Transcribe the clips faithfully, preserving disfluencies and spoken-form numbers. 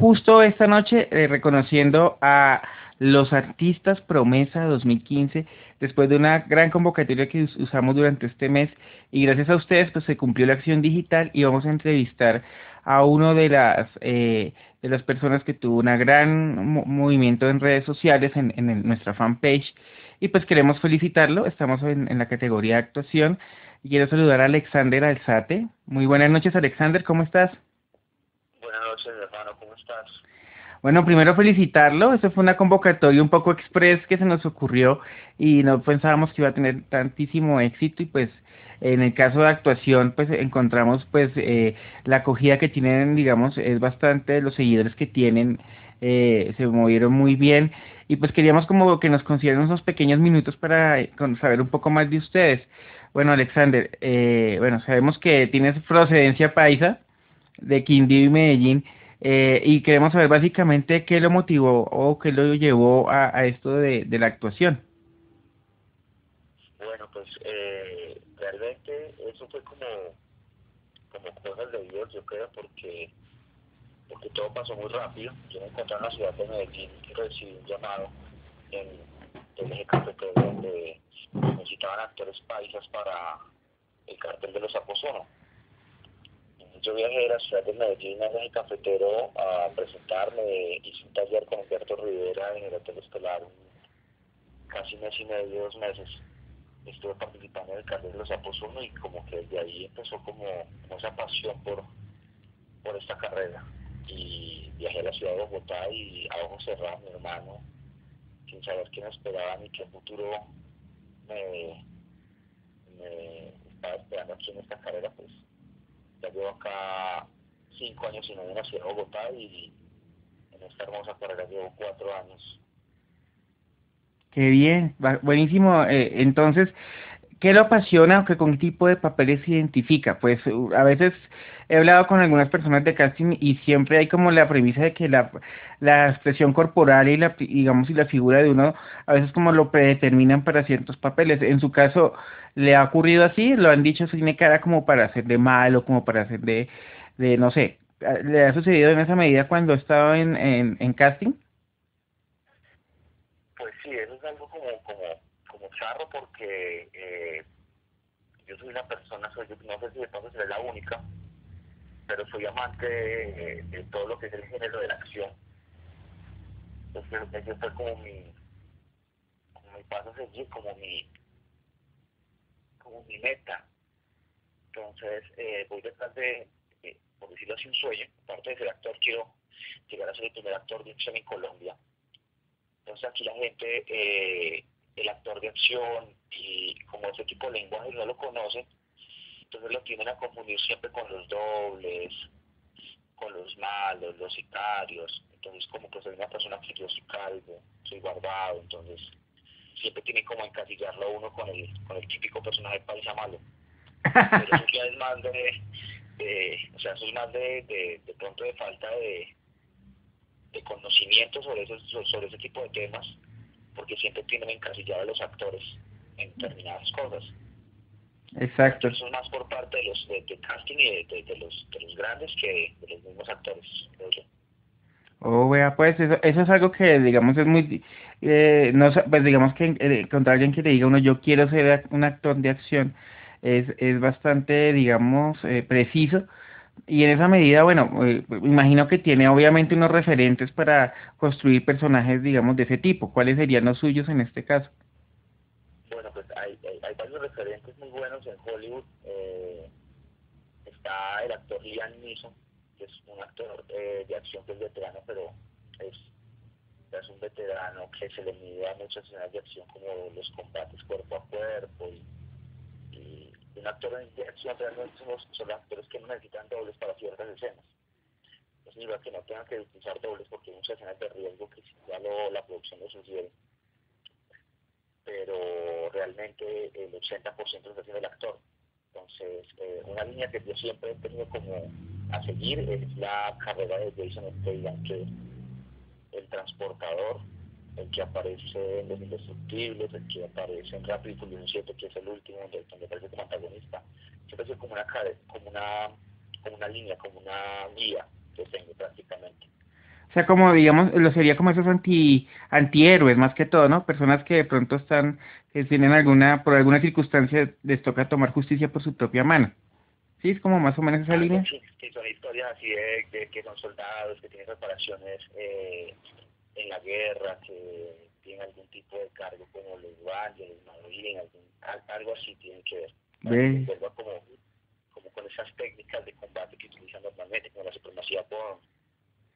justo esta noche eh, reconociendo a los artistas Promesa dos mil quince, después de una gran convocatoria que us- usamos durante este mes, y gracias a ustedes pues se cumplió la acción digital y vamos a entrevistar a uno de las eh, de las personas que tuvo un gran mo- movimiento en redes sociales, en, en el, nuestra fanpage, y pues queremos felicitarlo. Estamos en, en la categoría de actuación y quiero saludar a Alexander Alzate. Muy buenas noches, Alexander, ¿cómo estás? Buenas noches, hermano, ¿cómo estás? Bueno, primero felicitarlo. Eso fue una convocatoria un poco express que se nos ocurrió y no pensábamos que iba a tener tantísimo éxito, y pues en el caso de actuación pues encontramos pues eh, la acogida que tienen, digamos, es bastante, los seguidores que tienen eh, se movieron muy bien, y pues queríamos como que nos consideren unos pequeños minutos para saber un poco más de ustedes. Bueno, Alexander, eh, bueno, sabemos que tienes procedencia paisa de Quindío y Medellín, eh, y queremos saber básicamente qué lo motivó o qué lo llevó a, a esto de, de la actuación. Bueno, pues eh, realmente eso fue como, como cosas de Dios, yo creo, porque porque todo pasó muy rápido. Yo me encontré en la ciudad de Medellín y recibí un llamado en, del eje cafetero donde necesitaban actores paisas para el cartel de los Aposonos. Yo viajé de la ciudad de Medellín al eje cafetero a presentarme, hice un taller con Alberto Rivera en el Hotel Estelar, casi mes y medio, dos meses. Estuve participando en el cartel de los Aposonos y como que desde ahí empezó como, como esa pasión por, por esta carrera. Y viajé a la ciudad de Bogotá y a ojos cerrados, mi hermano, sin saber qué me esperaba ni qué futuro me, me estaba esperando aquí en esta carrera. Pues ya llevo acá cinco años y no en la ciudad de Bogotá, y en esta hermosa carrera llevo cuatro años. Qué bien, buenísimo. Eh, entonces, ¿qué lo apasiona o que con qué tipo de papeles se identifica? Pues a veces he hablado con algunas personas de casting y siempre hay como la premisa de que la, la expresión corporal y la, digamos, y la figura de uno a veces como lo predeterminan para ciertos papeles. En su caso, ¿le ha ocurrido así? ¿Lo han dicho, tiene cara como para hacer de malo, como para hacer de, de no sé? ¿Le ha sucedido en esa medida cuando ha estado en, en, en casting? Pues sí, eso es algo como... como... charro, porque eh, yo soy una persona, soy, no sé si de pronto seré la única, pero soy amante de, de todo lo que es el género de la acción. Entonces ese fue como mi, como mi paso a seguir, como mi, como mi meta. Entonces eh, voy detrás de, eh, por decirlo así, un sueño. Aparte de ser actor, quiero llegar a ser el primer actor de acción en Colombia. Entonces aquí la gente... Eh, el actor de acción y como ese tipo de lenguaje no lo conocen, entonces lo tienden a confundir siempre con los dobles, con los malos, los sicarios. Entonces como que soy una persona que yo soy calvo, soy barbado, entonces siempre tienen como encasillarlo a uno con el con el típico personaje paisa malo. Pero eso ya es más de, de o sea, eso es más de, de, de pronto de falta de, de conocimiento sobre ese, sobre ese tipo de temas, porque siempre tienen encasillado a los actores en determinadas cosas. Exacto. Eso es más por parte de los de, de casting y de, de, de los de los grandes que de los mismos actores. Oh, vea, pues eso, eso es algo que, digamos, es muy... Eh, no, pues digamos que eh, contra alguien que le diga uno, yo quiero ser un actor de acción, es, es bastante, digamos, eh, preciso. Y en esa medida, bueno, eh, imagino que tiene obviamente unos referentes para construir personajes, digamos, de ese tipo. ¿Cuáles serían los suyos en este caso? Bueno, pues hay, hay, hay varios referentes muy buenos en Hollywood. Eh, está el actor Liam Neeson, que es un actor eh, de acción que es veterano, pero es, es un veterano que se le mide a muchas escenas de acción, como los combates cuerpo a cuerpo y... y un actor de acción realmente son, son los actores que no necesitan dobles para ciertas escenas. Es igual que no tengan que utilizar dobles porque hay muchas escenas de riesgo que ya lo, la producción lo sugiere. Pero realmente el ochenta por ciento lo hace el actor. Entonces, eh, una línea que yo siempre he tenido como a seguir es la carrera de Jason O'Flaherty, que el transportador, el que aparece en Los Indestructibles, el que aparece en Rápido y Furioso siete, que es el último, donde, donde aparece como antagonista. Siempre es como una, como una, como una línea, como una guía que tengo prácticamente. O sea, como digamos, lo sería como esos anti antihéroes más que todo, ¿no? Personas que de pronto están, que tienen alguna, por alguna circunstancia les toca tomar justicia por su propia mano. Sí, es como más o menos esa algo línea. Que son historias así de, de que son soldados, que tienen reparaciones eh, en la guerra, que tienen algún tipo de cargo como los guardias, los marines, algo así tienen que ver. ¿Ves? Que como, como con esas técnicas de combate que utilizan normalmente, como la supremacía por,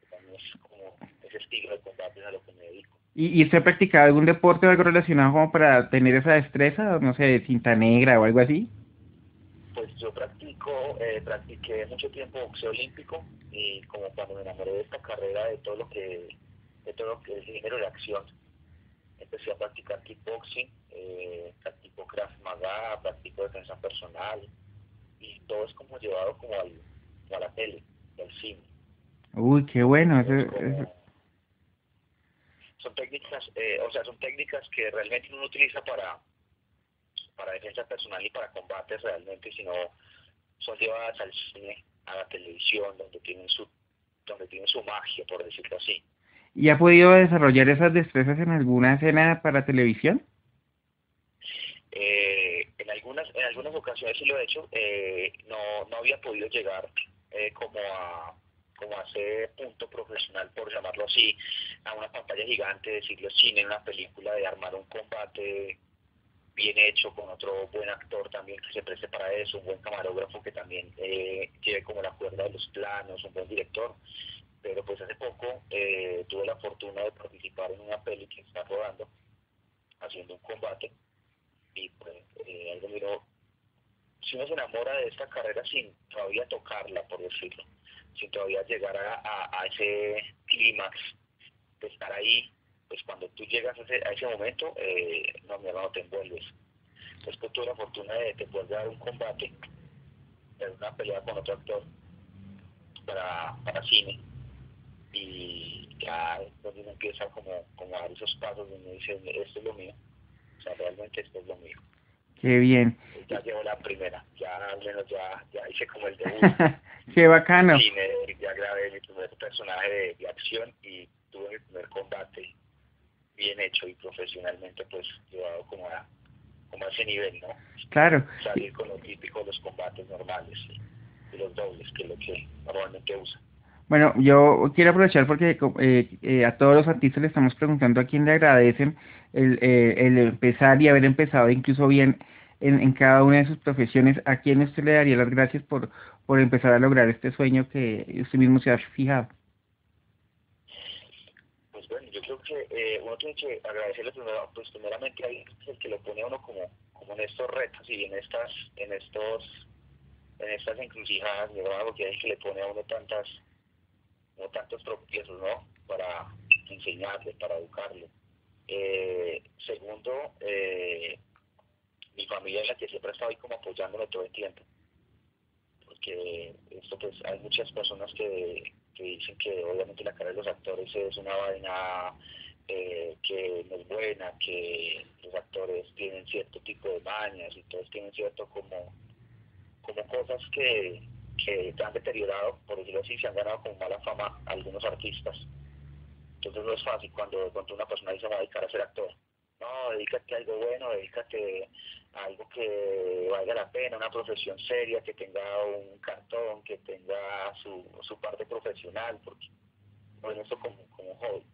que también es como ese estilo de combate a lo que me dedico. ¿Y, y usted practicaba algún deporte o algo relacionado como para tener esa destreza, no sé, de cinta negra o algo así? Pues yo practico, eh, practiqué mucho tiempo boxeo olímpico y como cuando me enamoré de esta carrera, de todo lo que, de todo lo que es género de acción, empecé a practicar kickboxing, eh, practico Krav Maga, practico defensa personal y todo es como llevado como, al, como a la tele, al cine. Uy, qué bueno. Es como, son técnicas, eh, o sea, son técnicas que realmente uno utiliza para para defensa personal y para combates realmente, sino son llevadas al cine, a la televisión, donde tienen su donde tienen su magia, por decirlo así. ¿Y ha podido desarrollar esas destrezas en alguna escena para televisión? Eh, en algunas en algunas ocasiones sí lo he hecho. Eh, no no había podido llegar eh, como a como a ese punto profesional, por llamarlo así, a una pantalla gigante, decirlo cine, una película, de armar un combate bien hecho, con otro buen actor también que se preste para eso, un buen camarógrafo que también eh, lleve como la cuerda de los planos, un buen director. Pero pues hace poco eh, tuve la fortuna de participar en una peli que está rodando, haciendo un combate, y pues eh, algo miró, si uno se enamora de esta carrera sin todavía tocarla, por decirlo, sin todavía llegar a, a, a ese clímax de estar ahí, pues cuando tú llegas a ese, a ese momento, eh, no, mi hermano, te envuelves. Entonces pues tuve la fortuna de te poder dar un combate, de una pelea con otro actor para, para cine, y ya uno empieza como, como a dar esos pasos y me dice, esto es lo mío, o sea, realmente esto es lo mío. Qué bien. Pues ya llevo la primera, ya al menos ya, ya hice como el debut. Qué bacano. Cine, ya grabé mi primer personaje de, de acción y tuve mi primer combate bien hecho y profesionalmente pues llevado como a, como a ese nivel, ¿no? Claro. Salir con lo típico, los combates normales y los dobles, que es lo que normalmente usa. Bueno, yo quiero aprovechar porque eh, eh, a todos los artistas le estamos preguntando a quién le agradecen el, eh, el empezar y haber empezado incluso bien en, en cada una de sus profesiones. ¿A quién usted le daría las gracias por, por empezar a lograr este sueño que usted mismo se ha fijado? Yo creo que eh, uno tiene que agradecerle primero, pues primeramente a él, el que lo pone a uno como, como en estos retos y en estas, en estos, en estas encrucijadas, ¿verdad? Porque hay que le pone a uno tantas, no tantos tropiezos, ¿no? Para enseñarle, para educarle. Eh, segundo, eh, mi familia es la que siempre ha estado ahí como apoyándome todo el tiempo. Porque esto pues hay muchas personas que que dicen que obviamente la carrera de los actores es una vaina eh, que no es buena, que los actores tienen cierto tipo de mañas y todos tienen cierto como, como cosas que, que han deteriorado, por decirlo así, se han ganado con mala fama algunos artistas. Entonces no es fácil cuando, cuando una persona dice va a dedicar a ser actor. No, dedícate a algo bueno, dedícate a algo que valga la pena, una profesión seria, que tenga un cartón, que tenga su, su parte profesional, porque bueno, eso como, como hobby.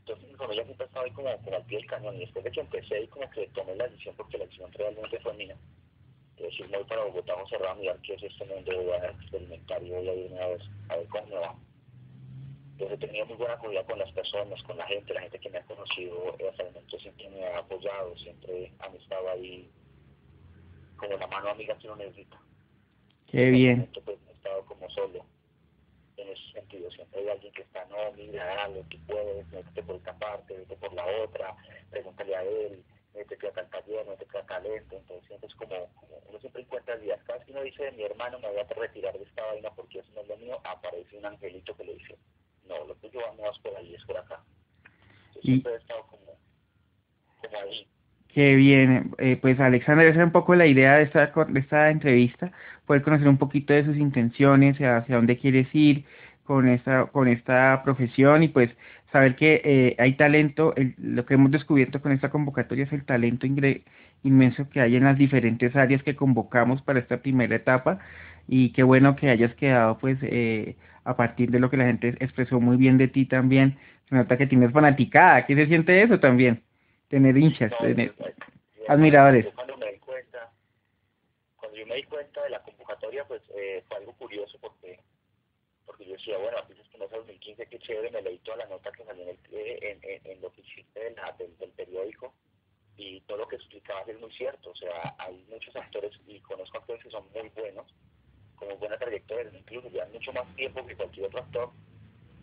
Entonces mi familia siempre ha estado ahí como, como al pie del cañón, y después de que empecé y como que tomé la decisión, porque la decisión realmente fue mía, de decir, voy para Bogotá, vamos a mirar qué es este mundo, voy a experimentar y voy a irme a ver, a ver cómo me va. Entonces he tenido muy buena comunidad con las personas, con la gente, la gente que me ha conocido, hasta el momento siempre me ha apoyado, siempre han estado ahí como la mano amiga que uno necesita. Qué bien. Momento, pues, he estado como solo, en ese sentido, siempre hay alguien que está, no, mira, lo que puedes, métete por esta parte, vete por la otra, pregúntale a él, métete acá al taller, métete acá al esto, entonces siempre es como, como uno siempre encuentra días, cada vez que uno dice, mi hermano me voy a retirar de esta vaina porque eso no es lo mío, aparece un angelito que le dice, no, lo que yo no es por ahí, es por acá. Yo siempre he estado como, como ahí. Qué bien. Eh, pues, Alexander, esa es un poco la idea de esta, de esta entrevista, poder conocer un poquito de sus intenciones, hacia dónde quieres ir, con esta, con esta profesión, y pues saber que eh, hay talento. El, lo que hemos descubierto con esta convocatoria es el talento ingre, inmenso que hay en las diferentes áreas que convocamos para esta primera etapa, y qué bueno que hayas quedado pues eh, a partir de lo que la gente expresó muy bien de ti también. Se nota que tienes fanaticada. ¿Qué se siente eso también? Tener hinchas, no, tener yo, yo, admiradores. Yo cuando me di cuenta, cuando yo me di cuenta de la convocatoria, pues eh, fue algo curioso porque porque yo decía, bueno, a veces Promesa dos mil quince, qué chévere, me leí toda la nota que salió en, el, en, en, en lo que hiciste del, del, del periódico, y todo lo que explicabas es muy cierto. O sea, hay muchos actores, y conozco actores que son muy buenos, con muy buena trayectoria, incluso llevan mucho más tiempo que cualquier otro actor,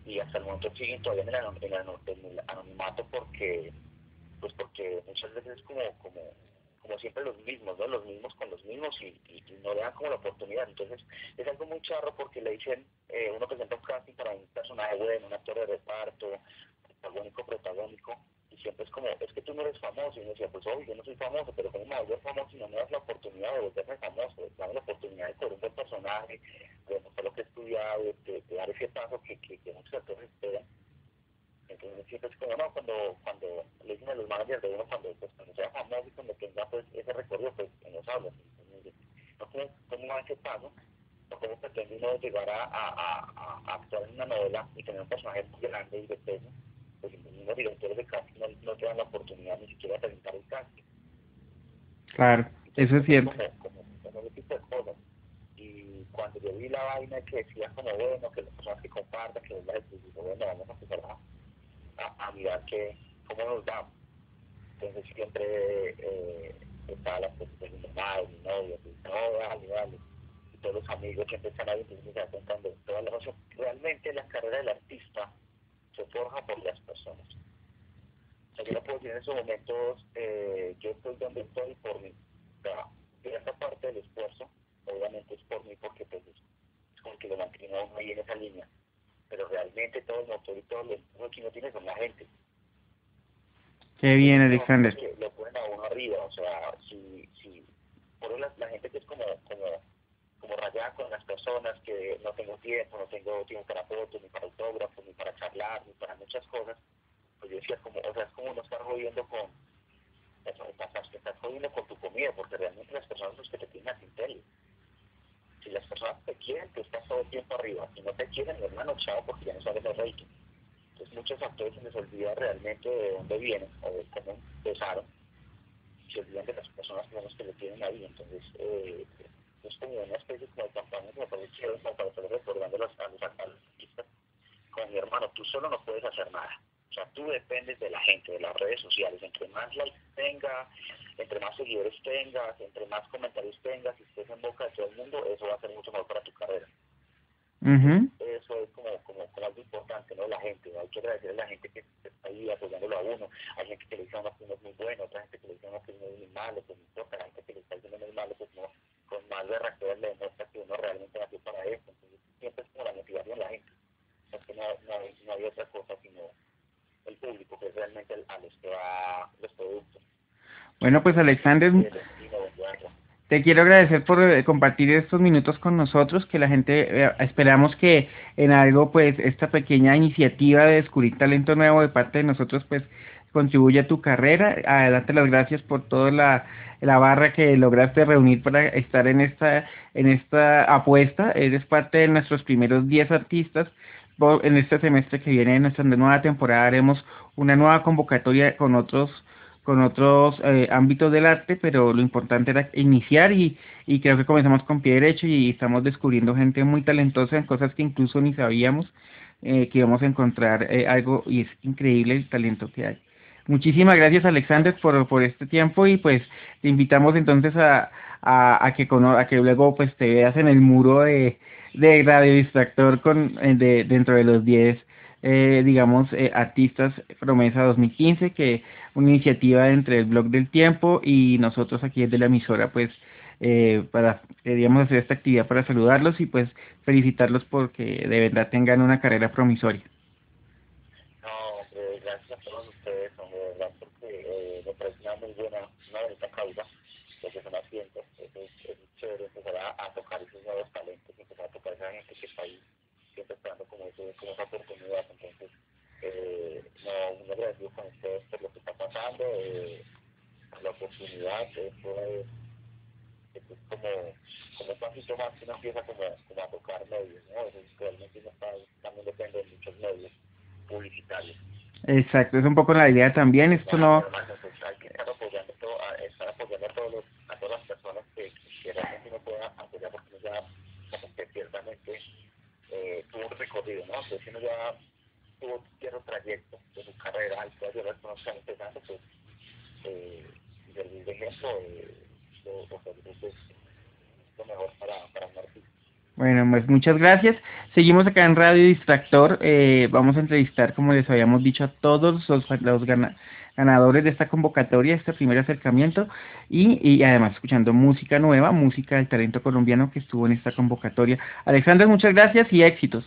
y hasta el momento siguen todavía en el, en el, en el anonimato, porque pues porque muchas veces es como, como, como siempre los mismos, ¿no? Los mismos con los mismos, y, y, y no le dan como la oportunidad. Entonces es algo muy charro, porque le dicen, eh, uno presenta un casting para un personaje bueno, un actor de reparto, protagónico, protagónico, y siempre es como, es que tú no eres famoso, y uno decía, pues obvio, yo no soy famoso, pero como me volver famoso si no me das la oportunidad de volverme famoso, dame la oportunidad de poder un buen personaje, de mostrar lo que he estudiado, de, de dar ese paso que, que, que muchos actores esperan. Entonces siempre es como, no, cuando, cuando le dicen a los managers de uno, cuando, pues, cuando sea famoso y cuando tenga pues ese recorrido, pues nos hablan. No como, como va ese paso, no como pretende uno llegar a, a, a, a actuar en una novela y tener un personaje muy grande y de peso, pues los mismos directores de casting no, no te dan la oportunidad ni siquiera de presentar el casting. Claro, entonces, eso es cierto. Como, como, como ese tipo de cosas. Y cuando yo vi la vaina que decía como, bueno, que las personas que compartan, que las personas que bueno, vamos a empezar a A, a mirar que, cómo nos damos. Entonces siempre eh, estaba la posición de mi mamá, de mi novia, de mi novia, y todos los amigos siempre están ahí, entonces me están contando todas las cosas. Realmente la carrera del artista se forja por las personas. O sea, yo no puedo decir en esos momentos, eh, yo estoy donde estoy por mí. O sea, de esa parte del esfuerzo, obviamente es por mí, porque pues, es como que lo mantiene ahí en esa línea. Pero realmente todo el motor y todo el empujo que uno tiene son la gente. Qué bien, Alexander. Lo ponen a uno arriba, o sea, si, si por la, la gente que es como, como, como rayada con las personas, que no tengo tiempo, no tengo tiempo para fotos, ni para autógrafos, ni para charlar, ni para muchas cosas, pues yo decía, como, o sea, es como uno estar jodiendo con, eso, estás, estás jodiendo con tu comida, porque realmente las personas son que te tienen a tele. Si las personas te quieren, tú estás todo el tiempo arriba. Si no te quieren, hermano, chao, porque ya no sabes el rating. Entonces muchos actores se les olvida realmente de dónde vienen o de cómo empezaron. Se olvidan de las personas que le tienen ahí. Entonces eh, es como una especie como de campaña que me parece chévere, como para estar recordando a los artistas. Como mi hermano, tú solo no puedes hacer nada. O sea, tú dependes de la gente, de las redes sociales. Entre más likes tengas, entre más seguidores tengas, entre más comentarios tengas, si estés en boca de todo el mundo, eso va a ser mucho mejor para tu carrera. Uh-huh. Eso es como, como, como algo importante, ¿no? La gente, hay que agradecer a la gente que está ahí apoyándolo a uno. Hay gente que le dice a uno que uno es muy bueno, otra gente que le dice a uno que uno es muy malo, pues no importa. La gente que le está diciendo que uno es malo, pues no, con más de reacciones le demuestra que uno realmente nació para esto. Entonces siempre es como la motivación de la gente. O sea, que no, no, no hay otra cosa sino el público, que es realmente el, a los que va los productos. Bueno, pues Alexander, te quiero agradecer por compartir estos minutos con nosotros, que la gente eh, esperamos que en algo, pues, esta pequeña iniciativa de descubrir talento nuevo de parte de nosotros, pues, contribuye a tu carrera. Adelante, las gracias por toda la, la barra que lograste reunir para estar en esta, en esta apuesta. Eres parte de nuestros primeros diez artistas. En este semestre que viene, en nuestra nueva temporada, haremos una nueva convocatoria con otros con otros eh, ámbitos del arte, pero lo importante era iniciar, y, y creo que comenzamos con pie derecho y estamos descubriendo gente muy talentosa en cosas que incluso ni sabíamos eh, que íbamos a encontrar eh, algo, y es increíble el talento que hay. Muchísimas gracias, Alexander, por, por este tiempo, y pues te invitamos entonces a, a, a que a que luego pues te veas en el muro de de Radio Distractor con de, dentro de los diez eh, digamos eh, artistas Promesa dos mil quince, que una iniciativa entre el Blog del Tiempo y nosotros aquí desde la emisora, pues eh, para queríamos hacer esta actividad para saludarlos y pues felicitarlos porque de verdad tengan una carrera promisoria. No, hombre, gracias a todos ustedes, hombre, de verdad, porque eh, me parece una muy buena, una bonita causa, lo que son asientos, es, es chévere empezar a, a tocar esos nuevos talentos, empezar a tocar esa gente que está ahí siempre esperando como, ese, como esa oportunidad. Entonces, eh, no, muy agradecido con ustedes por lo que está pasando, eh, por la oportunidad. Eso es, eso es como, como un pasito más que uno empieza como, como a tocar medios, ¿no? Eso es, realmente uno está, también depende de muchos medios publicitarios. Exacto, es un poco la idea también, esto no... Hay que estar apoyando a todas las personas que, que realmente uno pueda apoyar, porque ya como que ciertamente eh, tuvo un recorrido, ¿no? Entonces uno ya tuvo cierto trayecto de su carrera, al cual yo las conozco empezando, pues, eh, de ejemplo, eh, lo, lo, lo, lo mejor para, para un artista. Bueno, pues muchas gracias. Seguimos acá en Radio Distractor. Eh, vamos a entrevistar, como les habíamos dicho, a todos los, los gana, ganadores de esta convocatoria, este primer acercamiento, y, y además escuchando música nueva, música del talento colombiano que estuvo en esta convocatoria. Alexander, muchas gracias y éxitos.